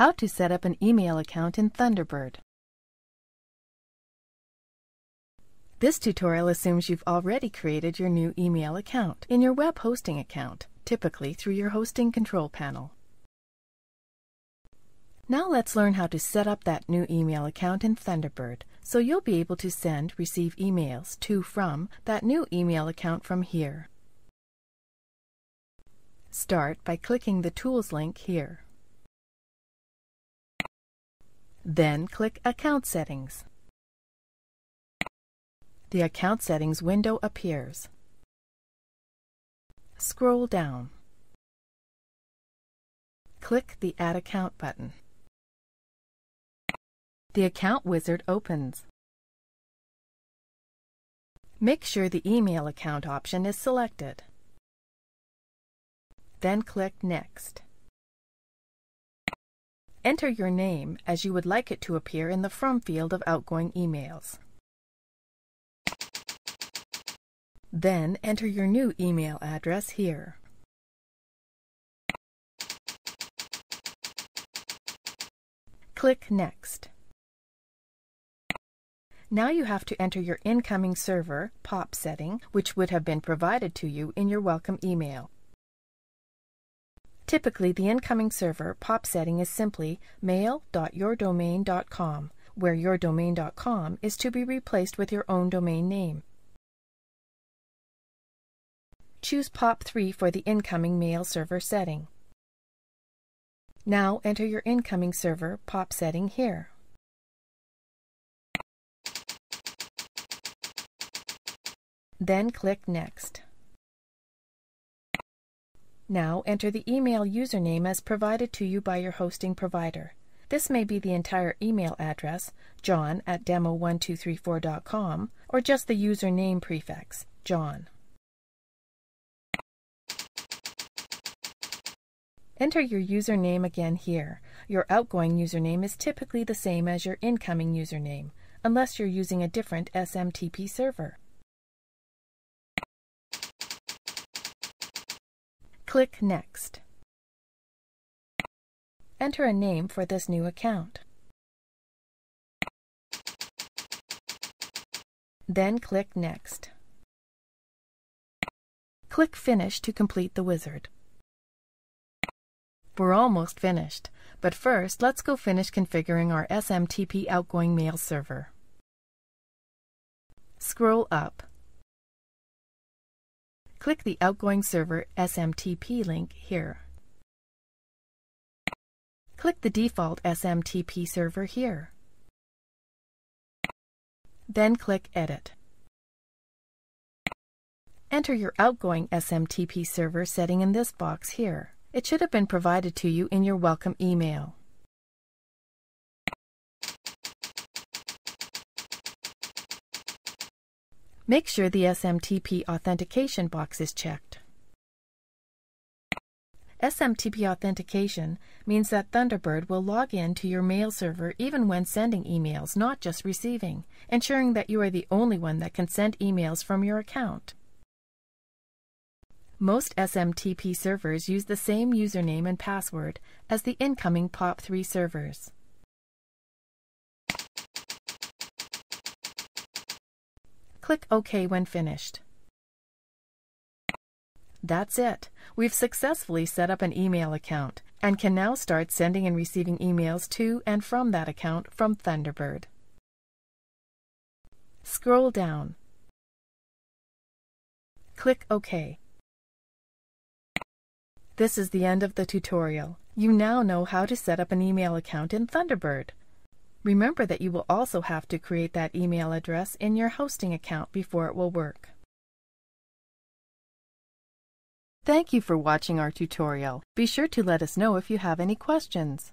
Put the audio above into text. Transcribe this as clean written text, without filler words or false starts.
How to set up an email account in Thunderbird. This tutorial assumes you've already created your new email account in your web hosting account, typically through your hosting control panel. Now let's learn how to set up that new email account in Thunderbird, so you'll be able to send, receive emails to, from that new email account from here. Start by clicking the Tools link here. Then click Account Settings. The Account Settings window appears. Scroll down. Click the Add Account button. The Account Wizard opens. Make sure the Email Account option is selected. Then click Next. Enter your name as you would like it to appear in the From field of outgoing emails. Then enter your new email address here. Click Next. Now you have to enter your incoming server POP setting, which would have been provided to you in your welcome email. Typically, the incoming server POP setting is simply mail.yourdomain.com, where yourdomain.com is to be replaced with your own domain name. Choose POP3 for the incoming mail server setting. Now enter your incoming server POP setting here. Then click Next. Now enter the email username as provided to you by your hosting provider. This may be the entire email address, john@demo1234.com, or just the username prefix, John. Enter your username again here. Your outgoing username is typically the same as your incoming username, unless you're using a different SMTP server. Click Next. Enter a name for this new account. Then click Next. Click Finish to complete the wizard. We're almost finished, but first let's go finish configuring our SMTP outgoing mail server. Scroll up. Click the Outgoing Server SMTP link here. Click the default SMTP server here. Then click Edit. Enter your outgoing SMTP server setting in this box here. It should have been provided to you in your welcome email. Make sure the SMTP authentication box is checked. SMTP authentication means that Thunderbird will log in to your mail server even when sending emails, not just receiving, ensuring that you are the only one that can send emails from your account. Most SMTP servers use the same username and password as the incoming POP3 servers. Click OK when finished. That's it. We've successfully set up an email account and can now start sending and receiving emails to and from that account from Thunderbird. Scroll down. Click OK. This is the end of the tutorial. You now know how to set up an email account in Thunderbird. Remember that you will also have to create that email address in your hosting account before it will work. Thank you for watching our tutorial. Be sure to let us know if you have any questions.